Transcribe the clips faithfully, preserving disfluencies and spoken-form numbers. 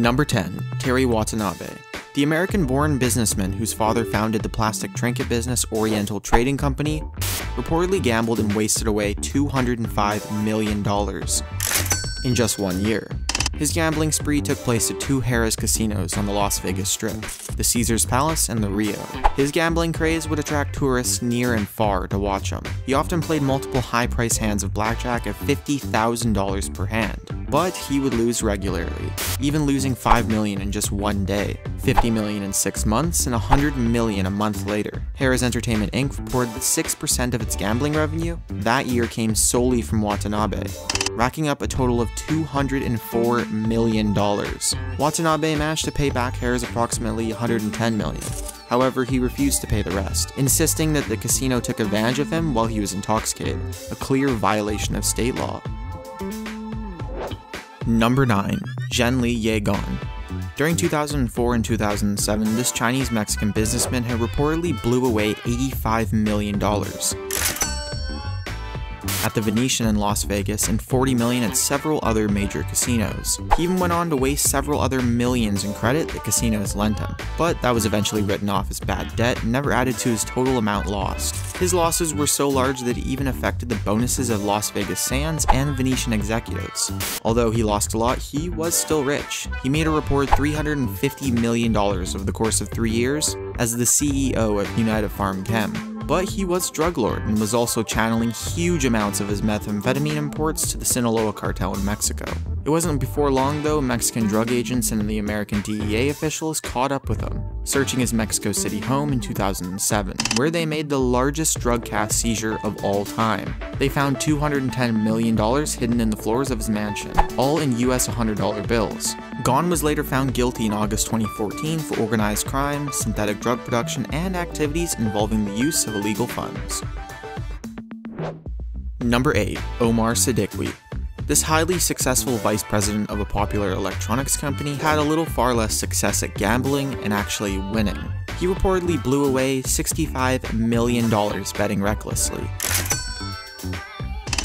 Number ten. Terry Watanabe. The American-born businessman whose father founded the plastic trinket business Oriental Trading Company reportedly gambled and wasted away two hundred five million dollars in just one year. His gambling spree took place at two Harrah's casinos on the Las Vegas Strip, the Caesars Palace and the Rio. His gambling craze would attract tourists near and far to watch him. He often played multiple high-price hands of blackjack at fifty thousand dollars per hand. But he would lose regularly, even losing five million dollars in just one day, fifty million dollars in six months, and one hundred million dollars a month later. Harrah's Entertainment Incorporated reported that six percent of its gambling revenue that year came solely from Watanabe, racking up a total of two hundred four million dollars. Watanabe managed to pay back Harrah's approximately one hundred ten million dollars. However, he refused to pay the rest, insisting that the casino took advantage of him while he was intoxicated, a clear violation of state law. Number nine. Zhenli Yegon. During two thousand four and two thousand seven, this Chinese-Mexican businessman had reportedly blew away eighty-five million dollars at the Venetian in Las Vegas and forty million dollars at several other major casinos. He even went on to waste several other millions in credit that casinos lent him, but that was eventually written off as bad debt and never added to his total amount lost. His losses were so large that it even affected the bonuses of Las Vegas Sands and Venetian executives. Although he lost a lot, he was still rich. He made a reported three hundred fifty million dollars over the course of three years as the C E O of United Farm Chem. But he was a drug lord and was also channeling huge amounts of his methamphetamine imports to the Sinaloa cartel in Mexico. It wasn't before long though, Mexican drug agents and the American D E A officials caught up with him, searching his Mexico City home in two thousand seven, where they made the largest drug cash seizure of all time. They found two hundred ten million dollars hidden in the floors of his mansion, all in U S one hundred dollar bills. Gone was later found guilty in August twenty fourteen for organized crime, synthetic drug production, and activities involving the use of illegal funds. Number eight. Omar Siddiqui. This highly successful vice president of a popular electronics company had a little far less success at gambling and actually winning. He reportedly blew away sixty-five million dollars betting recklessly.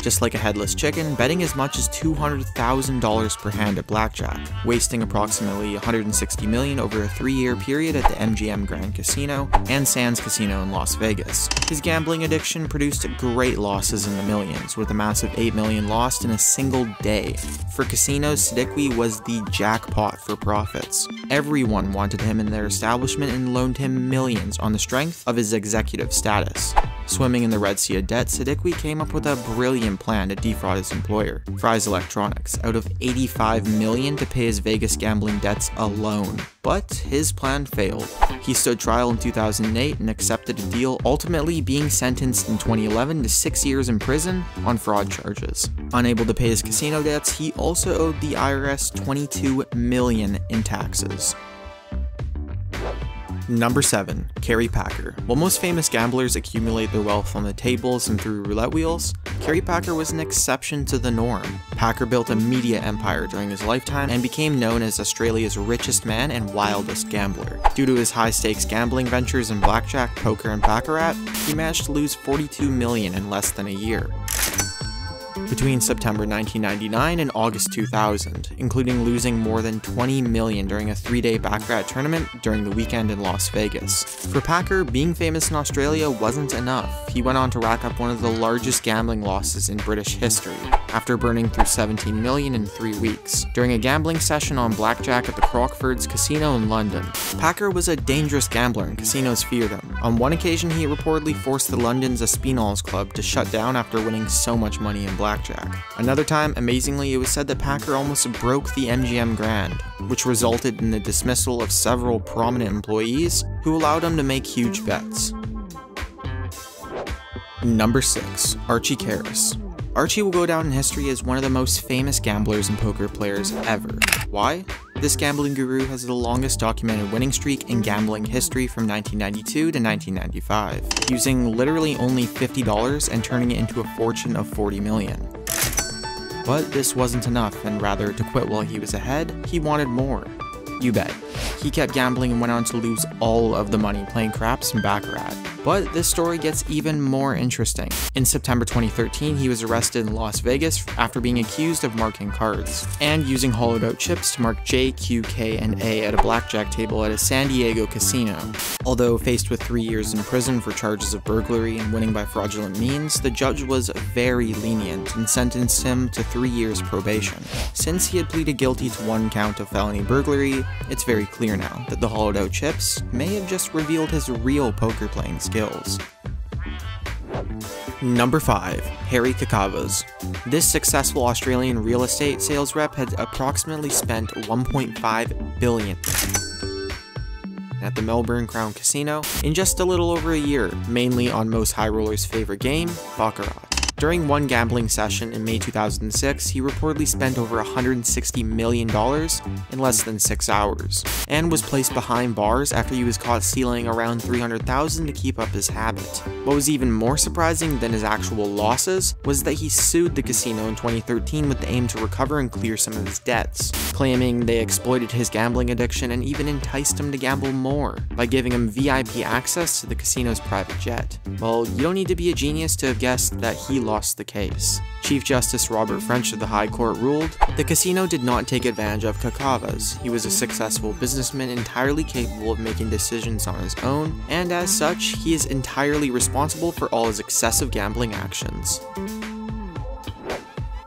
Just like a headless chicken, betting as much as two hundred thousand dollars per hand at blackjack, wasting approximately one hundred sixty million dollars over a three-year period at the M G M Grand Casino and Sands Casino in Las Vegas. His gambling addiction produced great losses in the millions, with a massive eight million dollars lost in a single day. For casinos, Siddiqui was the jackpot for profits. Everyone wanted him in their establishment and loaned him millions on the strength of his executive status. Swimming in the Red Sea of debt, Siddiqui came up with a brilliant plan to defraud his employer, Fry's Electronics, out of eighty-five million dollars to pay his Vegas gambling debts alone. But his plan failed. He stood trial in two thousand eight and accepted a deal, ultimately being sentenced in twenty eleven to six years in prison on fraud charges. Unable to pay his casino debts, he also owed the I R S twenty-two million dollars in taxes. Number seven. Kerry Packer. While most famous gamblers accumulate their wealth on the tables and through roulette wheels, Kerry Packer was an exception to the norm. Packer built a media empire during his lifetime and became known as Australia's richest man and wildest gambler. Due to his high-stakes gambling ventures in blackjack, poker, and baccarat, he managed to lose forty-two million dollars in less than a year. Between September nineteen ninety-nine and August two thousand, including losing more than twenty million dollars during a three-day baccarat tournament during the weekend in Las Vegas. For Packer, being famous in Australia wasn't enough. He went on to rack up one of the largest gambling losses in British history, after burning through seventeen million dollars in three weeks, during a gambling session on blackjack at the Crockford's Casino in London. Packer was a dangerous gambler and casinos feared him. On one occasion, he reportedly forced the London's Aspinalls Club to shut down after winning so much money in blackjack. Blackjack. Another time, amazingly, it was said that Packer almost broke the M G M Grand, which resulted in the dismissal of several prominent employees who allowed him to make huge bets. Number six. Archie Karras. Archie will go down in history as one of the most famous gamblers and poker players ever. Why? This gambling guru has the longest documented winning streak in gambling history from nineteen ninety-two to nineteen ninety-five, using literally only fifty dollars and turning it into a fortune of forty million dollars. But this wasn't enough, and rather to quit while he was ahead, he wanted more. You bet. He kept gambling and went on to lose all of the money playing craps and baccarat. But this story gets even more interesting. In September twenty thirteen, he was arrested in Las Vegas after being accused of marking cards and using hollowed out chips to mark J, Q, K, and A at a blackjack table at a San Diego casino. Although faced with three years in prison for charges of burglary and winning by fraudulent means, the judge was very lenient and sentenced him to three years probation. Since he had pleaded guilty to one count of felony burglary, it's very clear now that the hollowed out chips may have just revealed his real poker playing skills. Number five. Harry Kakavas. This successful Australian real estate sales rep had approximately spent one point five billion dollars at the Melbourne Crown Casino in just a little over a year, mainly on most high rollers' favorite game, baccarat. During one gambling session in May two thousand six, he reportedly spent over one hundred sixty million dollars in less than six hours, and was placed behind bars after he was caught stealing around three hundred thousand dollars to keep up his habit. What was even more surprising than his actual losses was that he sued the casino in twenty thirteen with the aim to recover and clear some of his debts, claiming they exploited his gambling addiction and even enticed him to gamble more by giving him V I P access to the casino's private jet. Well, you don't need to be a genius to have guessed that he lost the case. Chief Justice Robert French of the High Court ruled, the casino did not take advantage of Kakavas. He was a successful businessman entirely capable of making decisions on his own, and as such, he is entirely responsible for all his excessive gambling actions.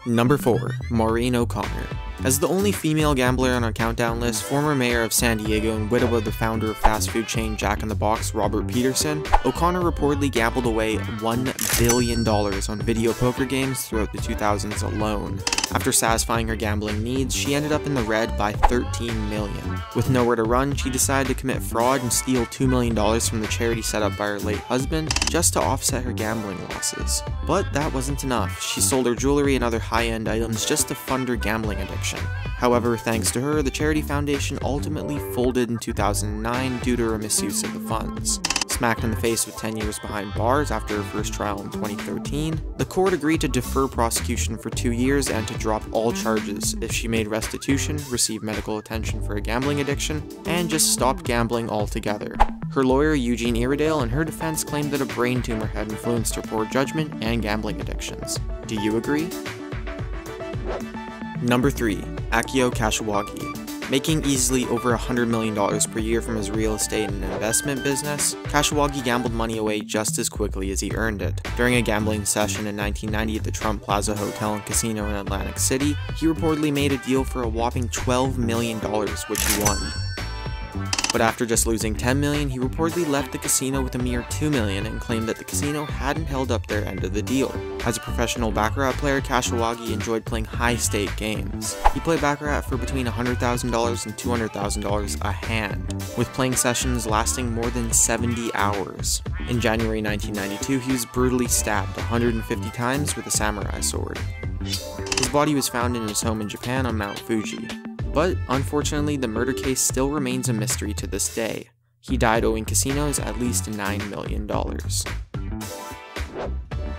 Number four. Maureen O'Connor. As the only female gambler on our countdown list, former mayor of San Diego and widow of the founder of fast food chain Jack in the Box, Robert Peterson, O'Connor reportedly gambled away one billion dollars on video poker games throughout the two thousands alone. After satisfying her gambling needs, she ended up in the red by thirteen million dollars. With nowhere to run, she decided to commit fraud and steal two million dollars from the charity set up by her late husband just to offset her gambling losses. But that wasn't enough. She sold her jewelry and other high-end items just to fund her gambling addiction. However, thanks to her, the charity foundation ultimately folded in two thousand nine due to her misuse of the funds. Smacked in the face with ten years behind bars after her first trial in twenty thirteen, the court agreed to defer prosecution for two years and to drop all charges if she made restitution, received medical attention for a gambling addiction, and just stopped gambling altogether. Her lawyer, Eugene Irredale, in her defense claimed that a brain tumor had influenced her poor judgment and gambling addictions. Do you agree? Number three. Akio Kashiwagi. Making easily over one hundred million dollars per year from his real estate and investment business, Kashiwagi gambled money away just as quickly as he earned it. During a gambling session in nineteen ninety at the Trump Plaza Hotel and Casino in Atlantic City, he reportedly made a deal for a whopping twelve million dollars, which he won. But after just losing ten million dollars, he reportedly left the casino with a mere two million dollars and claimed that the casino hadn't held up their end of the deal. As a professional baccarat player, Kashiwagi enjoyed playing high-stake games. He played baccarat for between one hundred thousand dollars and two hundred thousand dollars a hand, with playing sessions lasting more than seventy hours. In January nineteen ninety-two, he was brutally stabbed one hundred fifty times with a samurai sword. His body was found in his home in Japan on Mount Fuji. But, unfortunately, the murder case still remains a mystery to this day. He died owing casinos at least nine million dollars.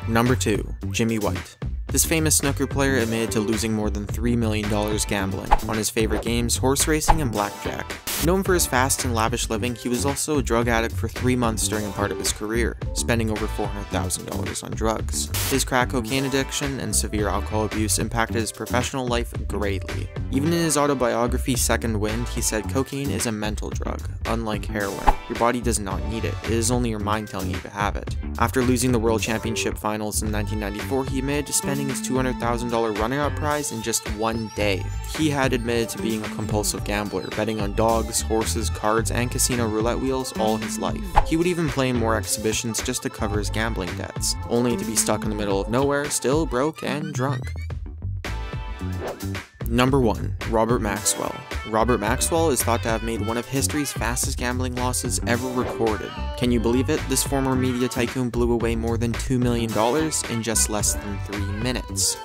Number two. Jimmy White. This famous snooker player admitted to losing more than three million dollars gambling on his favorite games, horse racing and blackjack. Known for his fast and lavish living, he was also a drug addict for three months during a part of his career, spending over four hundred thousand dollars on drugs. His crack cocaine addiction and severe alcohol abuse impacted his professional life greatly. Even in his autobiography, Second Wind, he said cocaine is a mental drug, unlike heroin. Your body does not need it, it is only your mind telling you to have it. After losing the World Championship Finals in nineteen ninety-four, he admitted to spending his two hundred thousand dollar runner-up prize in just one day. He had admitted to being a compulsive gambler, betting on dogs, horses, cards, and casino roulette wheels all his life. He would even play in more exhibitions just to cover his gambling debts, only to be stuck in the middle of nowhere, still broke and drunk. Number one. Robert Maxwell. Robert Maxwell is thought to have made one of history's fastest gambling losses ever recorded. Can you believe it? This former media tycoon blew away more than two million dollars in just less than three minutes.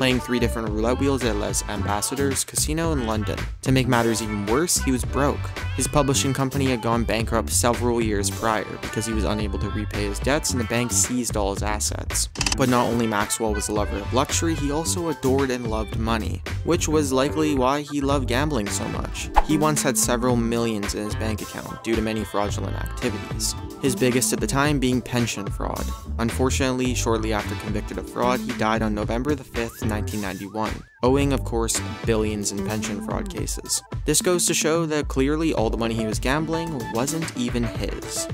playing three different roulette wheels at Les Ambassadeurs Casino in London. To make matters even worse, he was broke. His publishing company had gone bankrupt several years prior because he was unable to repay his debts and the bank seized all his assets. But not only Maxwell was a lover of luxury, he also adored and loved money, which was likely why he loved gambling so much. He once had several millions in his bank account due to many fraudulent activities, his biggest at the time being pension fraud. Unfortunately, shortly after convicted of fraud, he died on November the fifth, nineteen ninety-one, owing, of course, billions in pension fraud cases. This goes to show that clearly all the money he was gambling wasn't even his.